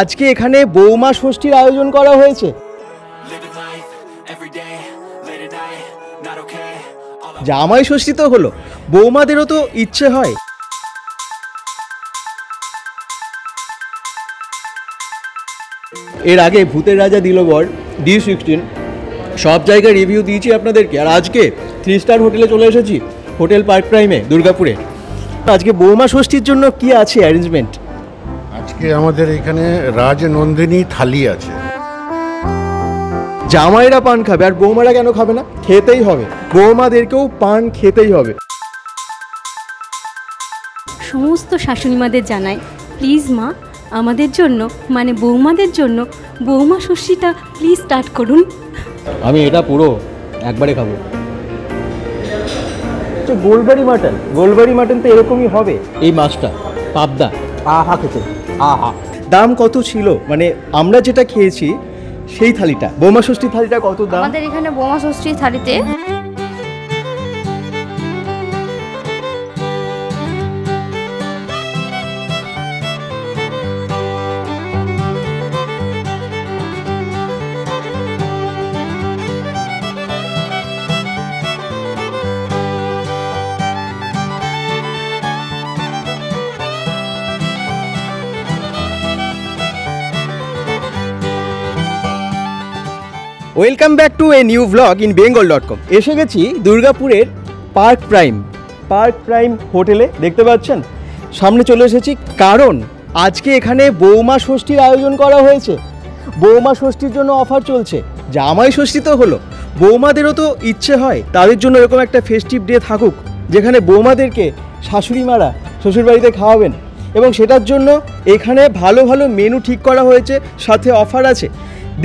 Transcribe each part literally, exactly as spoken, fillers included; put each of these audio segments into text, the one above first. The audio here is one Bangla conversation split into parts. আজকে এখানে বৌমা ষষ্ঠীর আয়োজন করা হয়েছে, জামাই ষষ্ঠী তো হলো, বৌমাদেরও তো ইচ্ছে হয়। এর আগে ভূতের রাজা দিল বর, ডি সিক্সটিন, সব জায়গায় রিভিউ দিয়েছি আপনাদেরকে। আর আজকে থ্রি স্টার হোটেলে চলে এসেছি, হোটেল পার্ক প্রাইমে দুর্গাপুরে। আজকে বৌমা ষষ্ঠীর জন্য কি আছে অ্যারেঞ্জমেন্ট? আজকে আমাদের এখানে রাজনন্দিনী থালি আছে, জামাইরা পান খাবে। আর বৌমারা কেন খাবে না? খেতেই হবে, বৌমাদেরকেও পান খেতেই হবে। সমস্ত শাশুড়িমাদের জানাই, প্লিজ মা, আমাদের জন্য মানে বৌমাদের জন্য বৌমা ষষ্ঠীটা প্লিজ স্টার্ট করুন। আমি এটা পুরো একবারে খাবো। গোলবাড়ি মাটন, গোলবাড়ি মাটন তো এরকমই হবে। এই মাছটা পাবদা, আহা খেতে আহা। দাম কত ছিল মানে আমরা যেটা খেয়েছি সেই থালিটা, বৌমা ষষ্ঠী থালিটা কত দাম? আমাদের এখানে বৌমা ষষ্ঠী থালিতে welcome back to a new blog in Bengal dot com. এসে গেছি দুর্গাপুরের পার্ক প্রাইম, পার্ক প্রাইম হোটেলে। দেখতে পাচ্ছেন সামনে চলে এসেছি, কারণ আজকে এখানে বৌমা ষষ্ঠীর আয়োজন করা হয়েছে। বৌমা ষষ্ঠীর জন্য অফার চলছে, জামাই ষষ্ঠী তো হলো, বৌমাদেরও তো ইচ্ছে হয়। তাদের জন্য এরকম একটা ফেস্টিভ ডে থাকুক, যেখানে বৌমাদেরকে শাশুড়ি মারা শ্বশুরবাড়িতে খাওয়াবেন। এবং সেটার জন্য এখানে ভালো ভালো মেনু ঠিক করা হয়েছে, সাথে অফার আছে।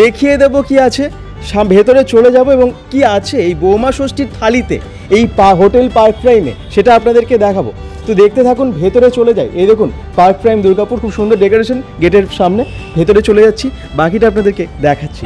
দেখিয়ে দেবো কি আছে, ভেতরে চলে যাব এবং কি আছে এই বৌমা ষষ্ঠীর থালিতে এই পা হোটেল পার্ক প্রাইমে, সেটা আপনাদেরকে দেখাবো। তো দেখতে থাকুন, ভেতরে চলে যাই। এই দেখুন পার্ক প্রাইম দুর্গাপুর, খুব সুন্দর ডেকোরেশন গেটের সামনে। ভেতরে চলে যাচ্ছি, বাকিটা আপনাদেরকে দেখাচ্ছি।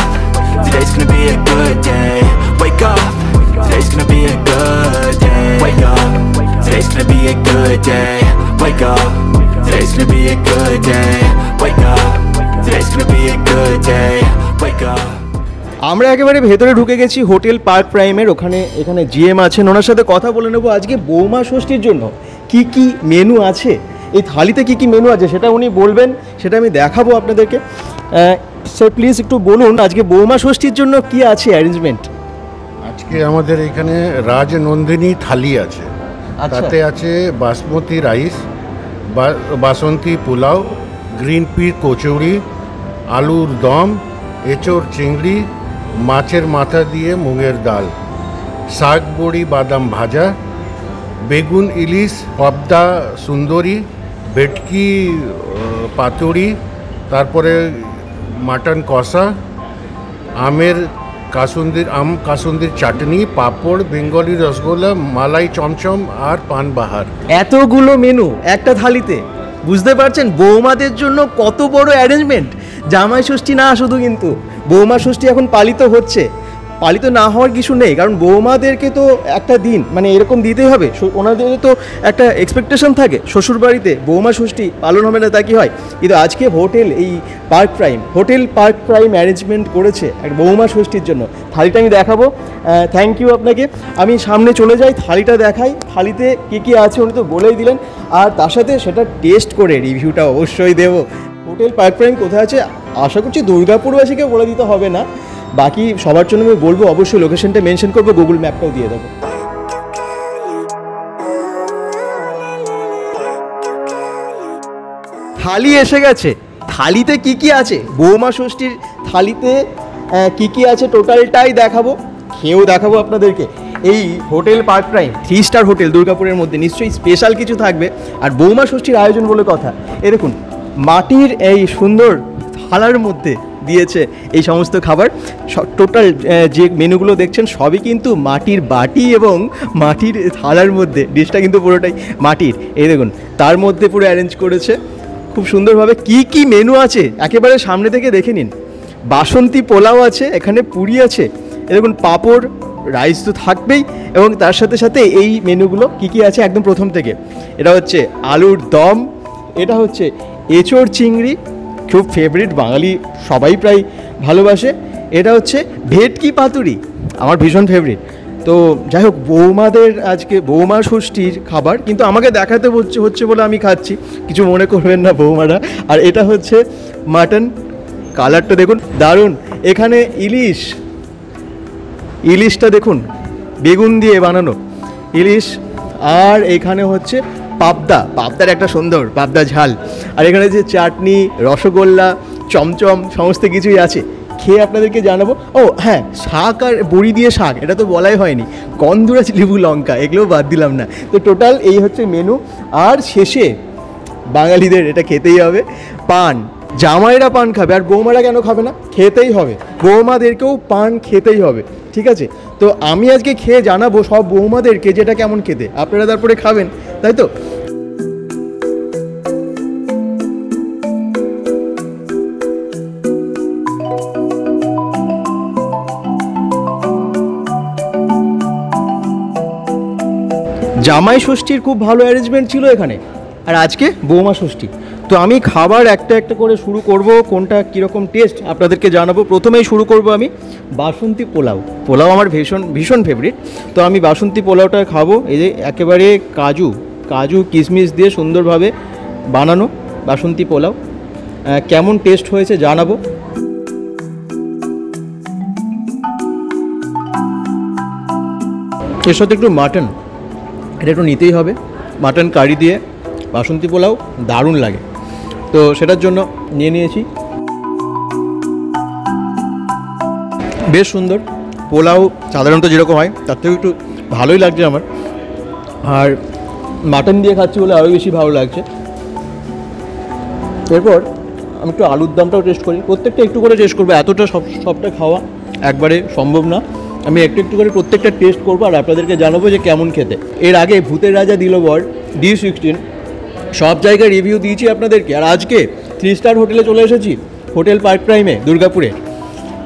today's gonna be a good day. Wake up, today's gonna be a good day. Wake up, today's gonna be a good day. Wake up, today's gonna be a good day. Wake up, today's gonna be a good day. Wake up. আমরা একেবারে ভেতরে ঢুকে গেছি হোটেল পার্ক প্রাইমের ওখানে। এখানে জিএম আছেন, ওনার সাথে কথা বলে নেবো আজকে বৌমা ষষ্ঠীর জন্য কি কি মেনু আছে, এই থালিতে কি কি মেনু আছে সেটা উনি বলবেন, সেটা আমি দেখাবো আপনাদেরকে। স্যার প্লিজ একটু বলুন আজকে বৌমা ষষ্ঠীর জন্য কি আছে অ্যারেঞ্জমেন্ট? আজকে আমাদের এখানে রাজনন্দিনী থালি আছে, তাতে আছে বাসমতি রাইস, বাসন্তী পোলাও, গ্রিন পি কচুরি, আলুর দম, এঁচোড় চিংড়ি, মাছের মাথা দিয়ে মুগের ডাল, শাক বড়ি বাদাম ভাজা, বেগুন ইলিশ, পাবদা সুন্দরী, ভেটকি পাতুরি, তারপরে মাটন কষা, আমের কাসুন্দির, আম কাসুন্দির চাটনি, পাঁপড়, বেঙ্গলি রসগোল্লা, মালাই চমচম আর পানবাহার। এতগুলো মেনু একটা থালিতে, বুঝতে পারছেন বৌমাদের জন্য কত বড় অ্যারেঞ্জমেন্ট। জামাই ষষ্ঠী না শুধু, কিন্তু বৌমা ষষ্ঠী এখন পালিত হচ্ছে। পালিত না হওয়ার কিছু নেই, কারণ বৌমাদেরকে তো একটা দিন মানে এরকম দিতেই হবে, ওনাদের তো একটা এক্সপেকটেশন থাকে শ্বশুরবাড়িতে বৌমা ষষ্ঠী পালন হবে না তা কি হয়। কিন্তু আজকে হোটেল এই Park Prime hotel Park Prime arrangement করেছে এক বৌমা ষষ্ঠীর জন্য। থালিটা আমি দেখাবো, থ্যাংক ইউ আপনাকে। আমি সামনে চলে যাই, থালিটা দেখাই, থালিতে কী কী আছে উনি তো বলেই দিলেন, আর তার সাথে সেটা টেস্ট করে রিভিউটা অবশ্যই দেবো। হোটেল পার্ক প্রাইম কোথায় আছে আশা করছি দুর্গাপুরবাসীকে বলে দিতে হবে না, বাকি সবার জন্য আমি বলবো, অবশ্যই লোকেশনটা মেনশন করবো, গুগল ম্যাপটাও দিয়ে দেবো। থালি এসে গেছে, থালিতে কি কি আছে, বৌমা ষষ্ঠীর থালিতে কি কি আছে টোটালটাই দেখাবো, খেয়েও দেখাবো আপনাদেরকে। এই hotel Park Prime three star hotel দুর্গাপুরের মধ্যে নিশ্চয়ই স্পেশাল কিছু থাকবে, আর বৌমা ষষ্ঠীর আয়োজন বলে কথা। এ দেখুন মাটির এই সুন্দর থালার মধ্যে দিয়েছে এই সমস্ত খাবার, টোটাল যে মেনুগুলো দেখছেন সবই কিন্তু মাটির বাটি এবং মাটির থালার মধ্যে, ডিশটা কিন্তু পুরোটাই মাটির, এই দেখুন তার মধ্যে পুরো অ্যারেঞ্জ করেছে খুব সুন্দরভাবে। কি কি মেনু আছে একেবারে সামনে থেকে দেখে নিন, বাসন্তী পোলাও আছে, এখানে পুরি আছে, এরকম পাঁপড় রাইস তো থাকবেই, এবং তার সাথে সাথে এই মেনুগুলো কি কি আছে একদম প্রথম থেকে, এটা হচ্ছে আলুর দম, এটা হচ্ছে এঁচোড় চিংড়ি, খুব ফেভারিট, বাঙালি সবাই প্রায় ভালোবাসে, এটা হচ্ছে ভেটকি পাতুরি, আমার ভীষণ ফেভারিট। তো যাই হোক বৌমাদের আজকে বৌমা ষষ্ঠীর খাবার, কিন্তু আমাকে দেখাতে হচ্ছে হচ্ছে বলে আমি খাচ্ছি, কিছু মনে করবেন না বৌমারা। আর এটা হচ্ছে মাটন, কালারটা দেখুন দারুণ, এখানে ইলিশ, ইলিশটা দেখুন বেগুন দিয়ে বানানো ইলিশ, আর এখানে হচ্ছে পাবদা, পাবদার একটা সুন্দর পাবদা ঝাল, আর এখানে যে চাটনি, রসগোল্লা, চমচম সমস্ত কিছুই আছে, খেয়ে আপনাদেরকে জানাবো। ও হ্যাঁ, শাক আর বড়ি দিয়ে শাক, এটা তো বলাই হয়নি, গন্ধরাজ লেবু লঙ্কা, এগুলোও বাদ দিলাম না। তো টোটাল এই হচ্ছে মেনু, আর শেষে বাঙালিদের এটা খেতেই হবে পান, জামাইরা পান খাবে আর বৌমারা কেন খাবে না, খেতেই হবে, বৌমাদেরকেও পান খেতেই হবে, ঠিক আছে। তো আমি আজকে খেয়ে জানাবো সব বৌমাদেরকে যেটা কেমন খেতে, আপনারা তারপরে খাবেন, তাই তো। জামাই ষষ্ঠীর খুব ভালো অ্যারেঞ্জমেন্ট ছিল এখানে, আর আজকে বৌমা ষষ্ঠী। তো আমি খাবার একটা একটা করে শুরু করব, কোনটা কীরকম টেস্ট আপনাদেরকে জানাবো। প্রথমেই শুরু করব আমি বাসন্তী পোলাও, পোলাও আমার ভীষণ ভীষণ ফেভারিট। তো আমি বাসন্তী পোলাওটা খাবো, এই যে একেবারে কাজু কাজু কিশমিশ দিয়ে সুন্দরভাবে বানানো বাসন্তী পোলাও, কেমন টেস্ট হয়েছে জানাবো। এর সাথে একটু মাটন, এটা একটু নিতেই হবে, মাটন কারি দিয়ে বাসন্তী পোলাও দারুণ লাগে, তো সেটার জন্য নিয়ে নিয়েছি। বেশ সুন্দর পোলাও, সাধারণত যেরকম হয় তার থেকে একটু ভালোই লাগছে আমার, আর মাটন দিয়ে খাচ্ছি বলে আরও বেশি ভালো লাগছে। এরপর আমি একটু আলুর দমটাও টেস্ট করি, প্রত্যেকটা একটু করে টেস্ট করবো, এতটা সব সবটা খাওয়া একবারে সম্ভব না, আমি একটু একটু করে প্রত্যেকটা টেস্ট করবো আর আপনাদেরকে জানাবো যে কেমন খেতে। এর আগে ভূতের রাজা দিল বর ডি সিক্সটিন, সব জায়গায় রিভিউ দিয়েছি আপনাদেরকে, আর আজকে থ্রি স্টার হোটেলে চলে এসেছি হোটেল পার্ক প্রাইমে দুর্গাপুরে,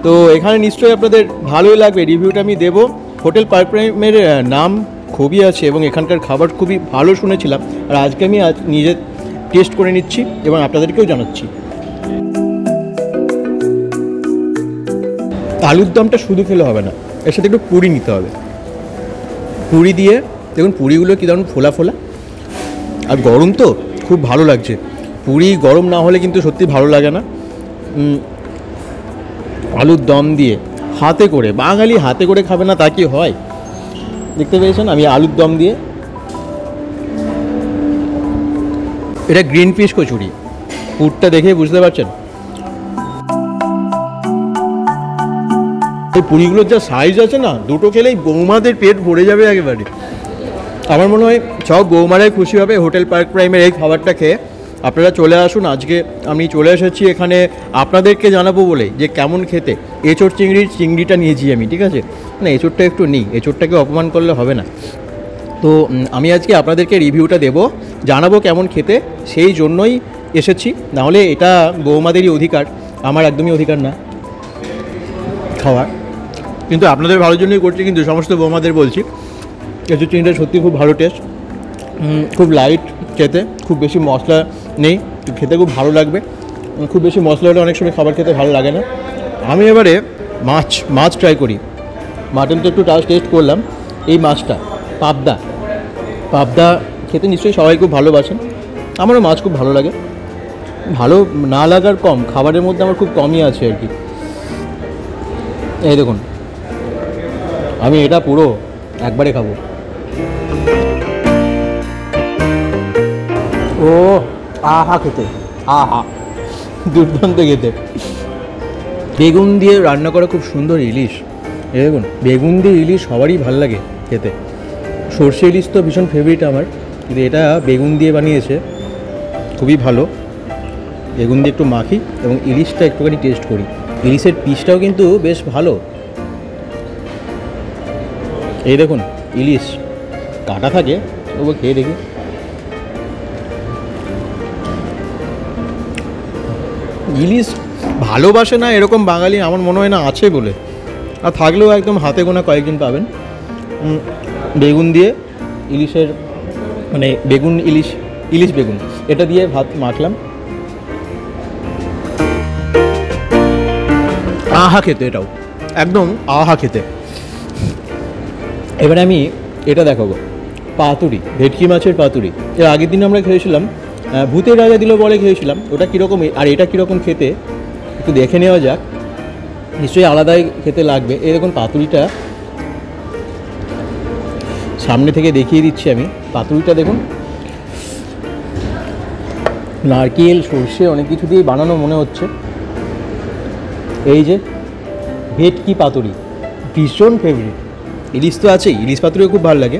তো এখানে নিশ্চয়ই আপনাদের ভালোই লাগবে, রিভিউটা আমি দেবো। হোটেল পার্ক প্রাইমের নাম খুবই আছে এবং এখানকার খাবার খুবই ভালো শুনেছিলাম, আর আজকে আমি আজ নিজে টেস্ট করে নিচ্ছি এবং আপনাদেরকেও জানাচ্ছি। আলুর দমটা শুধু খেলে হবে না, এর সাথে একটু পুরি নিতে হবে, পুরি দিয়ে দেখুন পুরিগুলো কী ধরুন ফোলা ফোলা, আর গরম তো খুব ভালো লাগছে, পুরি গরম না হলে কিন্তু সত্যি ভালো লাগে না। আলুর দম দিয়ে হাতে করে, বাঙালি হাতে করে খাবে না তা কি হয়, দেখতে পেয়েছেন আমি আলুর দম দিয়ে। এটা গ্রিন পিস কচুরি, পুরটা দেখে বুঝতে পারছেন, এই পুরিগুলোর যা সাইজ আছে না, দুটো খেলেই বৌমাদের পেট ভরে যাবে একেবারে। আমার মনে হয় সব বৌমারাই খুশি হবে হোটেল পার্ক প্রাইমের এই খাবারটা খেয়ে। আপনারা চলে আসুন, আজকে আমি চলে এসেছি এখানে আপনাদেরকে জানাবো বলে যে কেমন খেতে। এঁচোড় চিংড়ির চিংড়িটা নিয়েছি আমি, ঠিক আছে না, এঁচোড়টা একটু নিই, এঁচোড়টাকে অপমান করলে হবে না। তো আমি আজকে আপনাদেরকে রিভিউটা দেব, জানাবো কেমন খেতে, সেই জন্যই এসেছি, নাহলে এটা বৌমাদেরই অধিকার, আমার একদমই অধিকার না খাওয়ার। কিন্তু আপনাদের ভালোর জন্যই করছি, কিন্তু সমস্ত বৌমাদের বলছি এই যে চিকেনটা সত্যি খুব ভালো টেস্ট, খুব লাইট খেতে, খুব বেশি মশলা নেই, খেতে খুব ভালো লাগবে। খুব বেশি মশলা হলে অনেক সময় খাবার খেতে ভালো লাগে না। আমি এবারে মাছ মাছ ট্রাই করি। মাটন তো একটু টেস্ট করলাম, এই মাছটা পাবদা। পাবদা খেতে নিশ্চয়ই সবাই খুব ভালোবাসেন, আমারও মাছ খুব ভালো লাগে, ভালো না লাগার কম, খাবারের মধ্যে আমার খুব কমই আছে আর কি। এই দেখুন, আমি এটা পুরো একবারে খাবো। ও আহা, খেতে আহা দুর্দান্ত খেতে। বেগুন দিয়ে রান্না করা খুব সুন্দর ইলিশ। এই দেখুন, বেগুন দিয়ে ইলিশ সবারই ভালো লাগে খেতে। সর্ষে ইলিশ তো ভীষণ ফেভারিট আমার, কিন্তু এটা বেগুন দিয়ে বানিয়েছে, খুবই ভালো। বেগুন দিয়ে একটু মাখি এবং ইলিশটা একটুখানি টেস্ট করি। ইলিশের পিসটাও কিন্তু বেশ ভালো। এই দেখুন, ইলিশ কাটা থাকে, ওগুলো খেয়ে দেখি। ইলিশ ভালোবাসে না এরকম বাঙালি আমার মনে হয় না আছে বলে, আর থাকলেও একদম হাতে গোনা কয়েকজন পাবেন। বেগুন দিয়ে ইলিশের মানে বেগুন ইলিশ ইলিশ বেগুন এটা দিয়ে ভাত মাখলাম। আহা খেতে, এটাও একদম আহা খেতে। এবারে আমি এটা দেখাবো, পাতুরি, ভেটকি মাছের পাতুরি। এর আগের দিন আমরা খেয়েছিলাম, ভূতের রাজা দিল বলে খেয়েছিলাম, ওটা কীরকম আর এটা কীরকম খেতে একটু দেখে নেওয়া যাক, নিশ্চয়ই আলাদাই খেতে লাগবে। এরকম পাতুরিটা সামনে থেকে দেখিয়ে দিচ্ছি আমি। পাতুরিটা দেখুন, নারকেল সর্ষে অনেক কিছু দিয়ে বানানো মনে হচ্ছে। এই যে ভেটকি পাতুরি ভীষণ ফেভারিট, ইলিশ তো আছেই, ইলিশ পাতুরিও খুব ভালো লাগে,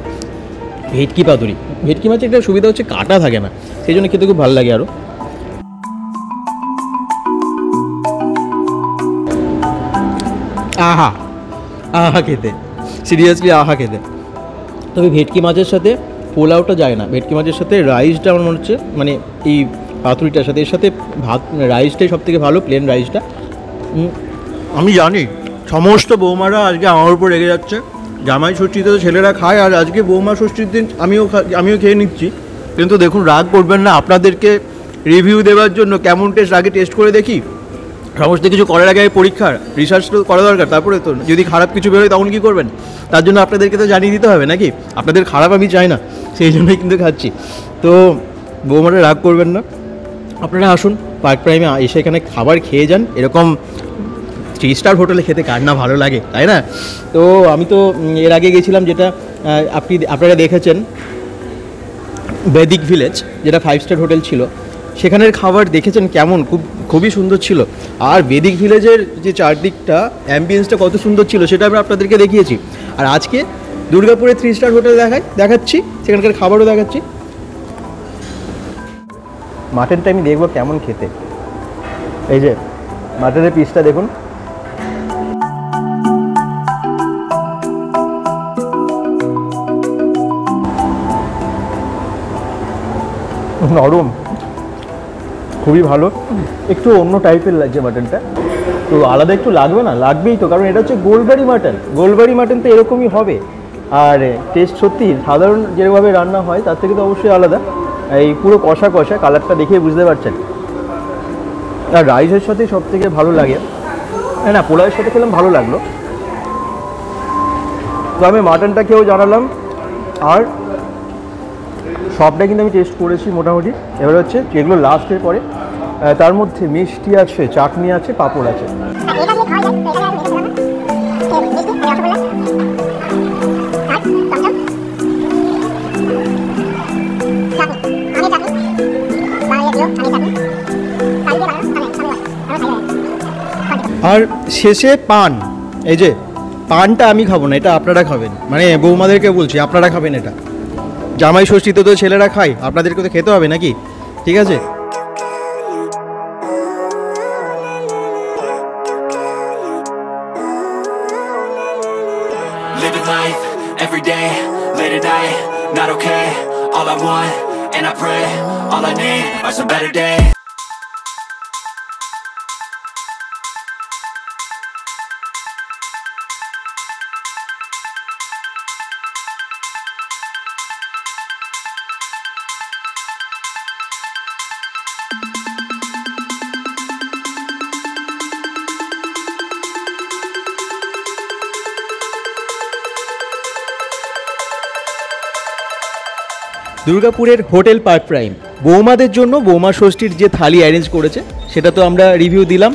ভেটকি পাতুরি। ভেটকি মাছের একটা সুবিধা হচ্ছে কাটা থাকে না, সেই জন্য খেতে খুব ভালো লাগে। আরও আহা আহা খেতে, সিরিয়াসলি আহা খেতে। তবে ভেটকি মাছের সাথে পোলাওটা যায় না, ভেটকি মাছের সাথে রাইসটা আমার মনে হচ্ছে, মানে এই পাতুরিটার সাথে এর সাথে ভাত রাইসটাই সব থেকে ভালো, প্লেন রাইসটা। আমি জানি সমস্ত বৌমারা আজকে আমার উপর রেগে যাচ্ছে, জামাই ষষ্ঠীতে তো ছেলেরা খায়, আর আজকে বৌমা ষষ্ঠীর দিন আমিও আমিও খেয়ে নিচ্ছি, কিন্তু দেখুন রাগ করবেন না। আপনাদেরকে রিভিউ দেওয়ার জন্য কেমন টেস্ট আগে টেস্ট করে দেখি, সমস্ত কিছু করার আগে পরীক্ষার রিসার্চ তো করা দরকার, তারপরে তো যদি খারাপ কিছু বেরোয় তখন কী করবেন, তার জন্য আপনাদেরকে তো জানিয়ে দিতে হবে নাকি। আপনাদের খারাপ আমি চাই না, সেই জন্যই কিন্তু খাচ্ছি, তো বৌমারা রাগ করবেন না। আপনারা আসুন পার্ক প্রাইমে এসে এখানে খাবার খেয়ে যান, এরকম থ্রি স্টার হোটেলে খেতে কার না ভালো লাগে, তাই না? তো আমি তো এর আগে গেছিলাম, যেটা আপনি আপনারা দেখেছেন বৈদিক ভিলেজ, যেটা ফাইভ স্টার হোটেল ছিল, সেখানের খাবার দেখেছেন কেমন, খুব খুবই সুন্দর ছিল। আর বৈদিক ভিলেজের যে চারদিকটা অ্যাম্বিয়েন্সটা কত সুন্দর ছিল, সেটা আমরা আপনাদেরকে দেখিয়েছি। আর আজকে দুর্গাপুরে থ্রি স্টার হোটেল দেখাই দেখাচ্ছি, সেখানকার খাবারও দেখাচ্ছি। মাটনটা আমি দেখব কেমন খেতে। এই যে মাটনের পিসটা দেখুন, নরম, খুবই ভালো। একটু অন্য টাইপের লাগছে মাটনটা, তো আলাদা একটু লাগবে না, লাগবেই তো, কারণ এটা হচ্ছে গোলবাড়ি মাটন। গোলবাড়ি মাটন তো এরকমই হবে, আর টেস্ট সত্যি সাধারণ যেভাবে রান্না হয় তার থেকে তো অবশ্যই আলাদা। এই পুরো কষা কষা, কালারটা দেখে বুঝতে পারছেন। আর রাইসের সাথে সব থেকে ভালো লাগে, না পোলাওয়ের সাথে খেলাম, ভালো লাগলো। তো আমি মাটনটা খেয়েও জানালাম, আর সবটা কিন্তু আমি টেস্ট করেছি মোটামুটি। এবার হচ্ছে যেগুলো লাস্টের পরে, তার মধ্যে মিষ্টি আছে, চাটনি আছে, পাঁপড় আছে। আর শেষে পান। এই যে পানটা আমি খাবো না, এটা আপনারা খাবেন, মানে বৌমাদেরকে বলছি আপনারা খাবেন। এটা জামাই ষষ্ঠীতে তো ছেলেরা খায়, আপনাদেরকে তো খেতে হবে নাকি, ঠিক আছে? দুর্গাপুরের হোটেল পার্ক প্রাইম বৌমাদের জন্য বোমা ষষ্ঠীর যে থালি অ্যারেঞ্জ করেছে সেটা তো আমরা রিভিউ দিলাম।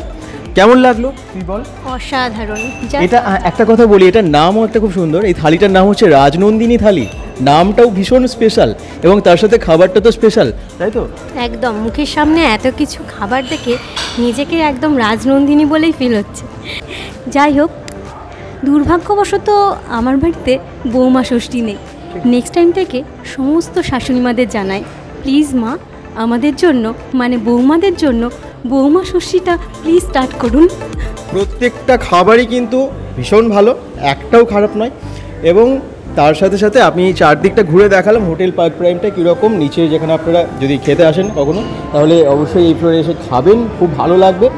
কেমন লাগলো তুই বল? অসাধারণ। এটা একটা কথা বলি, এটার নামও একটা খুব সুন্দর, এই থালিটার নাম হচ্ছে রাজনন্দিনী থালি। নামটাও ভীষণ স্পেশাল এবং তার সাথে খাবারটা তো স্পেশাল, তাই তো? একদম মুখের সামনে এত কিছু খাবার দেখে নিজেকে একদম রাজনন্দিনী বলেই ফিল হচ্ছে। যাই হোক, দুর্ভাগ্যবশত আমার বাড়িতে বৌমা ষষ্ঠী নেই। নেক্সট টাইম থেকে সমস্ত শাশুড়িমাদের জানাই, প্লিজ মা আমাদের জন্য মানে বৌমাদের জন্য বৌমা ষষ্ঠীটা প্লিজ স্টার্ট করুন। প্রত্যেকটা খাবারই কিন্তু ভীষণ ভালো, একটাও খারাপ নয়। এবং তার সাথে সাথে আমি চারদিকটা ঘুরে দেখালাম হোটেল পার্ক প্রাইমটা কীরকম। নিচে যেখানে আপনারা যদি খেতে আসেন কখনো, তাহলে অবশ্যই এই ফ্লোরে এসে খাবেন, খুব ভালো লাগবে।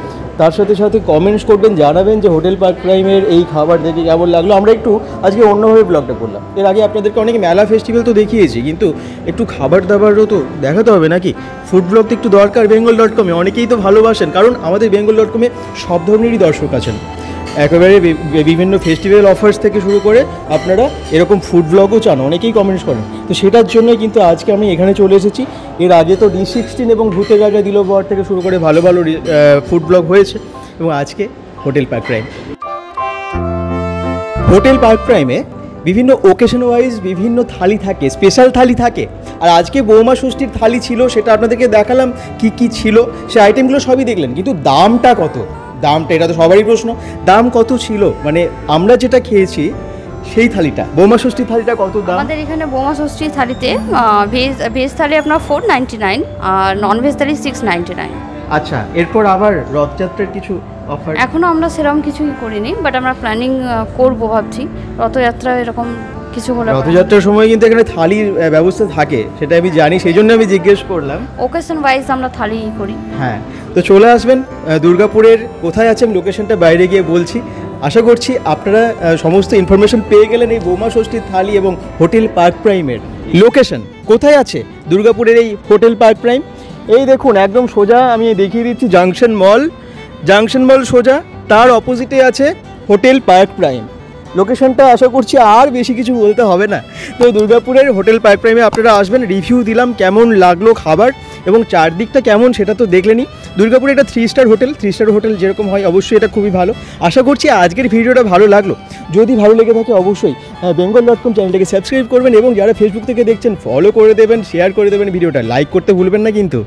তার সাথে সাথে কমেন্টস করবেন, জানাবেন যে হোটেল পার্ক প্রাইমের এই খাবার দেখে কেমন লাগলো। আমরা একটু আজকে অন্যভাবে ব্লগটা করলাম। এর আগে আপনাদেরকে অনেক মেলা ফেস্টিভ্যাল তো দেখিয়েছি, কিন্তু একটু খাবার দাবারও তো দেখাতে হবে নাকি? ফুড ব্লগ তো একটু দরকার। বেঙ্গল ডট কমে অনেকেই তো ভালোবাসেন, কারণ আমাদের বেঙ্গল ডট কমে সব ধরনেরই দর্শক আছেন। একেবারে বিভিন্ন ফেস্টিভ্যাল অফার্স থেকে শুরু করে আপনারা এরকম ফুড ব্লগও চান, অনেকেই কমেন্টস করেন। তো সেটার জন্যই কিন্তু আজকে আমি এখানে চলে এসেছি। এর আগে তো ডি সিক্সটিন এবং ভূতের রাজা দিল বর থেকে শুরু করে ভালো ভালো ফুড ব্লগ হয়েছে, এবং আজকে hotel Park Prime. Hotel Park প্রাইমে বিভিন্ন ওকেশন ওয়াইজ বিভিন্ন থালি থাকে, স্পেশাল থালি থাকে। আর আজকে বৌমা ষষ্ঠীর থালি ছিল, সেটা আপনাদেরকে দেখালাম কি কি ছিল, সে আইটেমগুলো সবই দেখলেন। কিন্তু দামটা কত? দামটা এটা তো সবারই প্রশ্ন, দাম কত ছিল? মানে আমরা যেটা খেয়েছি সেই থালিটা, বোমা ষষ্ঠীর থালিটা কত দাম? আমাদের এখানে বোমা ষষ্ঠীর থালিতে ভেজ ভেজ থালি আপনার ফোর নাইনটি নাইন, আর non veg thali six ninety nine. আচ্ছা, এরপর আবার রথযাত্রার কিছু অফার? এখনও আমরা সেরকম কিছুই করিনি, বাট আমরা প্ল্যানিং করবো ভাবছি। রথযাত্রা এরকম কিছু হলো, রথযাত্রার সময় কিন্তু এখানে থালির ব্যবস্থা থাকে, সেটা আমি জানি, সেই জন্য আমি জিজ্ঞেস করলাম। ওকেশন ওয়াইজ আমরা থালি করি। হ্যাঁ, তো চলে আসবেন দুর্গাপুরের। কোথায় আছে আমি লোকেশনটা বাইরে গিয়ে বলছি। আশা করছি আপনারা সমস্ত ইনফরমেশন পেয়ে গেলেন এই বৌমা ষষ্ঠীর থালি এবং হোটেল পার্ক প্রাইমের লোকেশন কোথায় আছে। দুর্গাপুরের এই হোটেল পার্ক প্রাইম, এই দেখুন একদম সোজা আমি দেখিয়ে দিচ্ছি জাংশন মল, জাংশন মল সোজা, তার অপোজিটে আছে হোটেল পার্ক প্রাইম। লোকেশনটা আশা করছি আর বেশি কিছু বলতে হবে না। তো দুর্গাপুরের হোটেল পার্ক প্রাইমে আপনারা আসবেন। রিভিউ দিলাম কেমন লাগলো খাবার এবং চারদিকটা কেমন সেটা তো দেখলেনই। দুর্গাপুরে এটা three star hotel, three star hotel যেরকম হয় অবশ্যই এটা খুবই ভালো। আশা করছি আজকের ভিডিওটা ভালো লাগলো। যদি ভালো লেগে থাকে অবশ্যই বেঙ্গল ডট কম চ্যানেলটাকে সাবস্ক্রাইব করবেন, এবং যারা ফেসবুক থেকে দেখছেন ফলো করে দেবেন, শেয়ার করে দেবেন, ভিডিওটা লাইক করতে ভুলবেন না কিন্তু।